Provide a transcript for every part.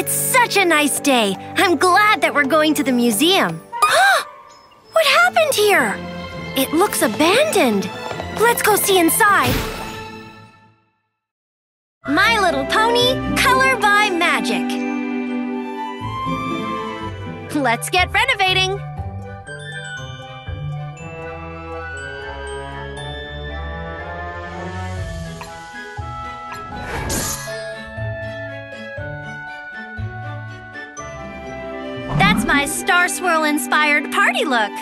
It's such a nice day. I'm glad that we're going to the museum. What happened here? It looks abandoned. Let's go see inside. My Little Pony, Color by Magic. Let's get renovating. That's my Star Swirl inspired party look.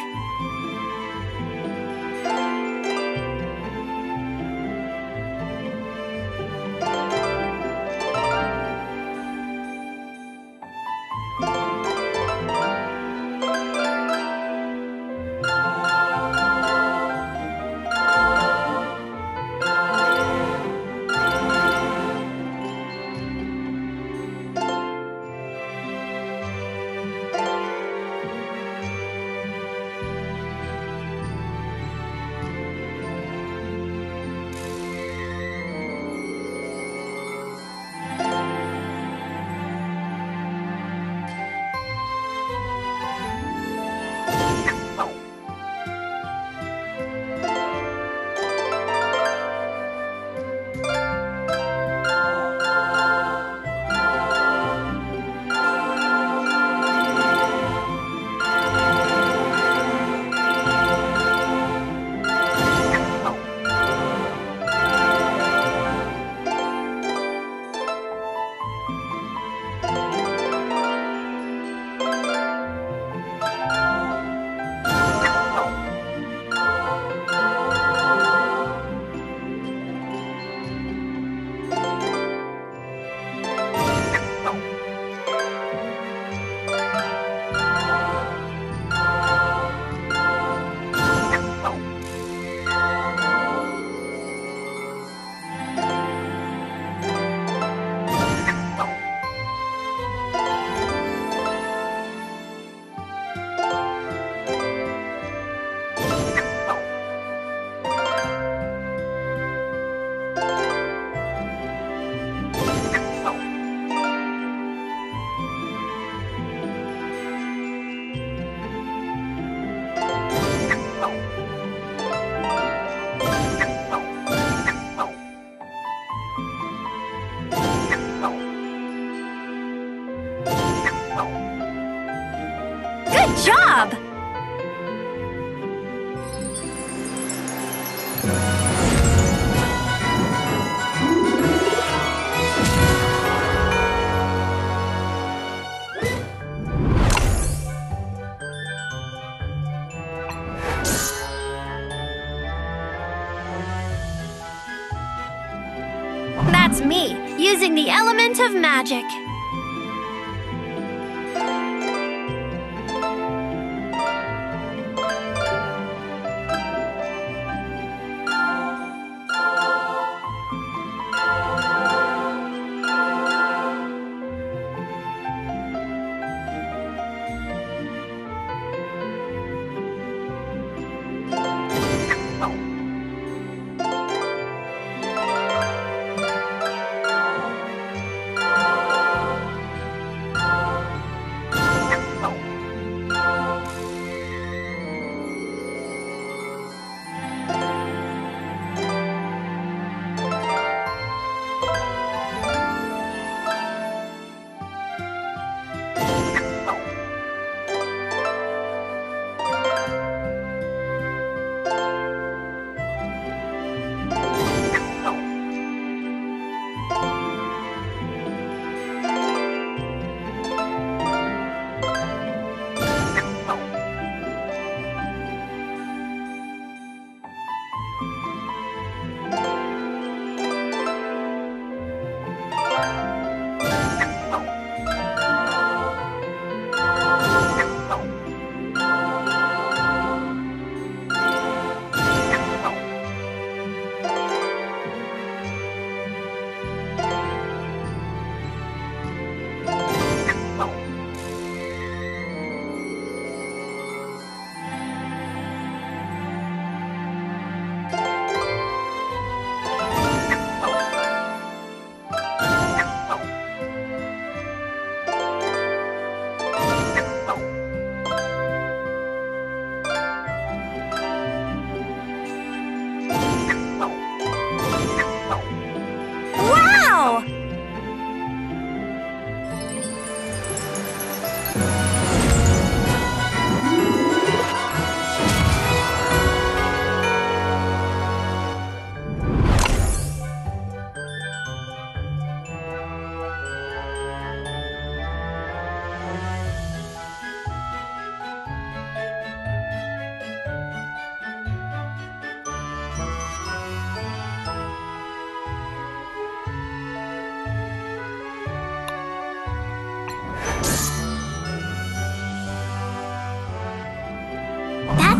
That's me, using the element of magic.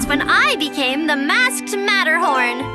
was when I became the Masked Matterhorn.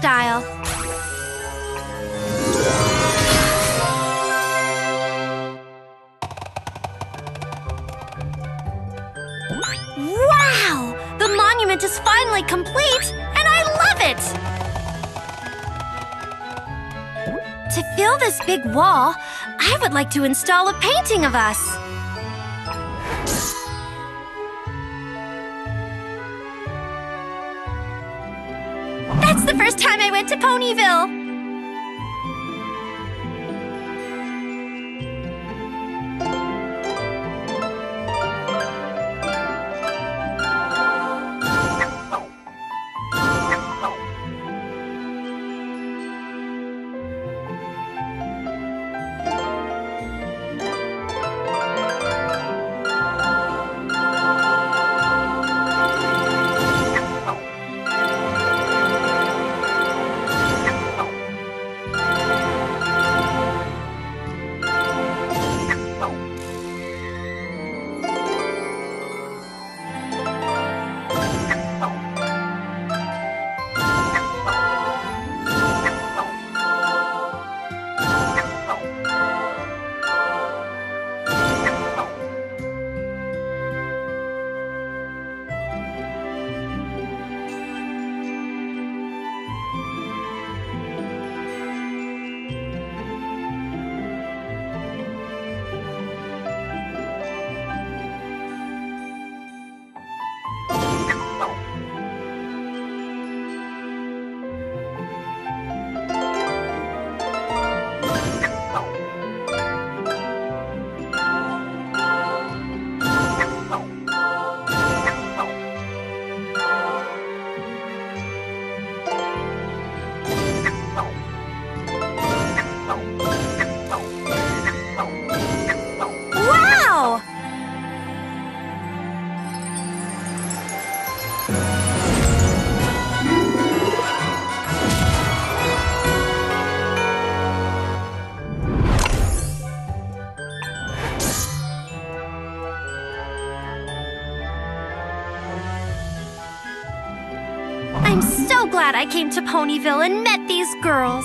Style. Wow! The monument is finally complete, and I love it! To fill this big wall, I would like to install a painting of us. To Ponyville. glad I came to Ponyville and met these girls.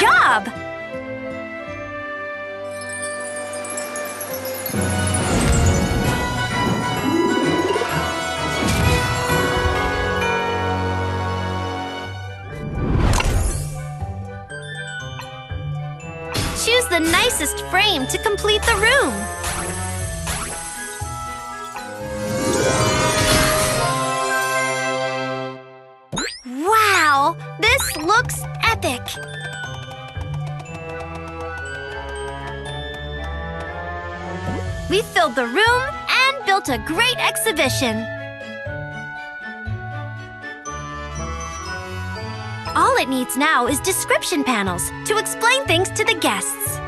job! Choose the nicest frame to complete the room. Wow, this looks epic. We filled the room and built a great exhibition. All it needs now is description panels to explain things to the guests.